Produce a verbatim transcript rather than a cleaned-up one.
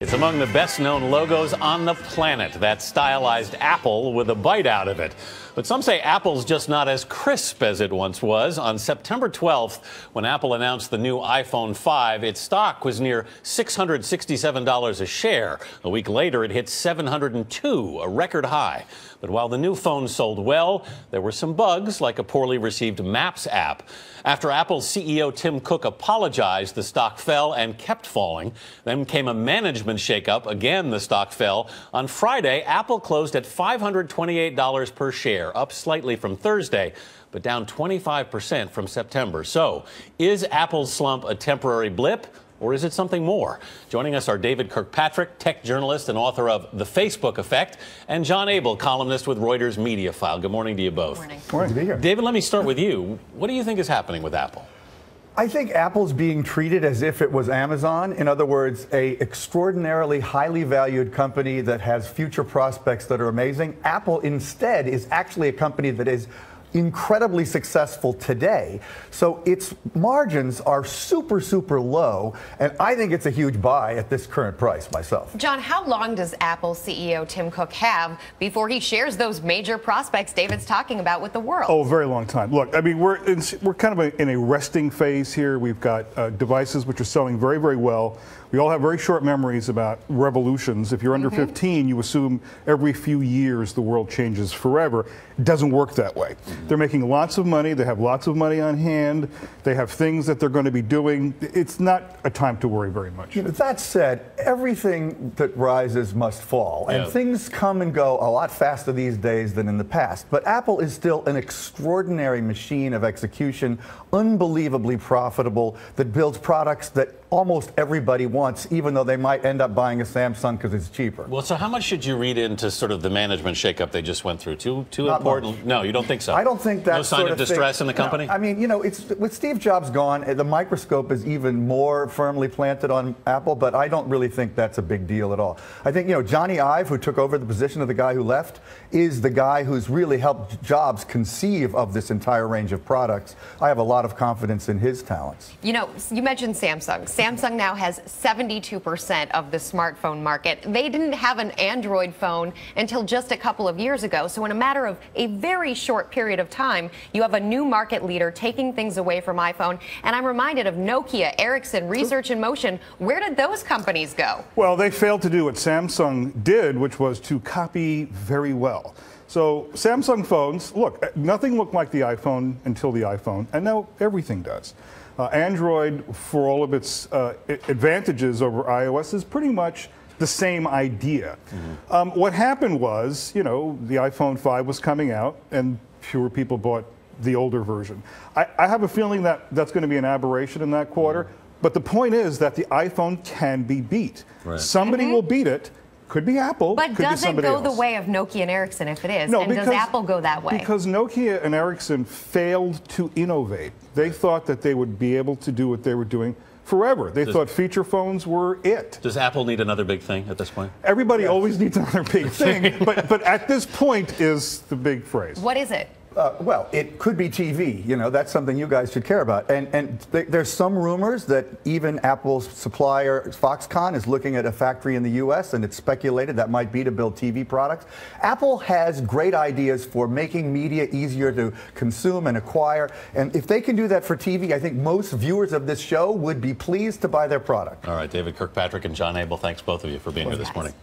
It's among the best-known logos on the planet, that stylized apple with a bite out of it. But some say Apple's just not as crisp as it once was. On September twelfth, when Apple announced the new iPhone five, its stock was near six hundred sixty-seven dollars a share. A week later, it hit seven hundred two dollars, a record high. But while the new phone sold well, there were some bugs, like a poorly received Maps app. After Apple's C E O Tim Cook apologized, the stock fell and kept falling. Then came a management shakeup. Again, the stock fell. On Friday, Apple closed at five hundred twenty-eight dollars per share, up slightly from Thursday, but down twenty-five percent from September. So, is Apple's slump a temporary blip, or is it something more? Joining us are David Kirkpatrick, tech journalist and author of The Facebook Effect, and John Abel, columnist with Reuters Media File. Good morning to you both. Good morning. Good morning to be here. David, let me start with you. What do you think is happening with Apple? I think Apple's being treated as if it was Amazon. In other words, an extraordinarily highly valued company that has future prospects that are amazing. Apple, instead, is actually a company that is incredibly successful today. So its margins are super, super low, and I think it's a huge buy at this current price myself. John, how long does Apple C E O Tim Cook have before he shares those major prospects David's talking about with the world? Oh, a very long time. Look, I mean, we're in, we're kind of a, in a resting phase here. We've got uh, devices which are selling very, very well. We all have very short memories about revolutions. If you're under mm-hmm. fifteen, you assume every few years the world changes forever. It doesn't work that way. They're making lots of money. They have lots of money on hand. They have things that they're going to be doing. It's not a time to worry very much. You know, that said, everything that rises must fall. Yeah. And things come and go a lot faster these days than in the past. But Apple is still an extraordinary machine of execution, unbelievably profitable, that builds products that almost everybody wants, even though they might end up buying a Samsung because it's cheaper. Well, so how much should you read into sort of the management shakeup they just went through? Too, too important? Much. No, you don't think so? I don't think that's no sign sort of distress thing. In the company? No. I mean, you know, it's with Steve Jobs gone, the microscope is even more firmly planted on Apple, but I don't really think that's a big deal at all. I think, you know, Johnny Ive, who took over the position of the guy who left, is the guy who's really helped Jobs conceive of this entire range of products. I have a lot of confidence in his talents. You know, you mentioned Samsung. Samsung now has seventy-two percent of the smartphone market. They didn't have an Android phone until just a couple of years ago. So in a matter of a very short period of time, you have a new market leader taking things away from iPhone. And I'm reminded of Nokia, Ericsson, Research in Motion. Where did those companies go? Well, they failed to do what Samsung did, which was to copy very well. So Samsung phones, look, nothing looked like the iPhone until the iPhone, and now everything does. Uh, Android, for all of its uh, advantages over iOS, is pretty much the same idea. Mm-hmm. um, what happened was, you know, the iPhone five was coming out, and fewer people bought the older version. I, I have a feeling that that's going to be an aberration in that quarter, mm-hmm. but the point is that the iPhone can be beat. Right. Somebody mm-hmm. will beat it. Could be Apple, but could does be somebody it go else. The way of Nokia and Ericsson if it is? No, and because, does Apple go that way? Because Nokia and Ericsson failed to innovate. They thought that they would be able to do what they were doing forever. They does, thought feature phones were it. Does Apple need another big thing at this point? Everybody yes. always needs another big thing, but, but at this point is the big phrase. What is it? Uh, well, it could be T V. You know, that's something you guys should care about. And, and th there's some rumors that even Apple's supplier, Foxconn, is looking at a factory in the U S, and it's speculated that might be to build T V products. Apple has great ideas for making media easier to consume and acquire. And if they can do that for T V, I think most viewers of this show would be pleased to buy their product. All right, David Kirkpatrick and John Abel, thanks both of you for being well, here this nice. morning.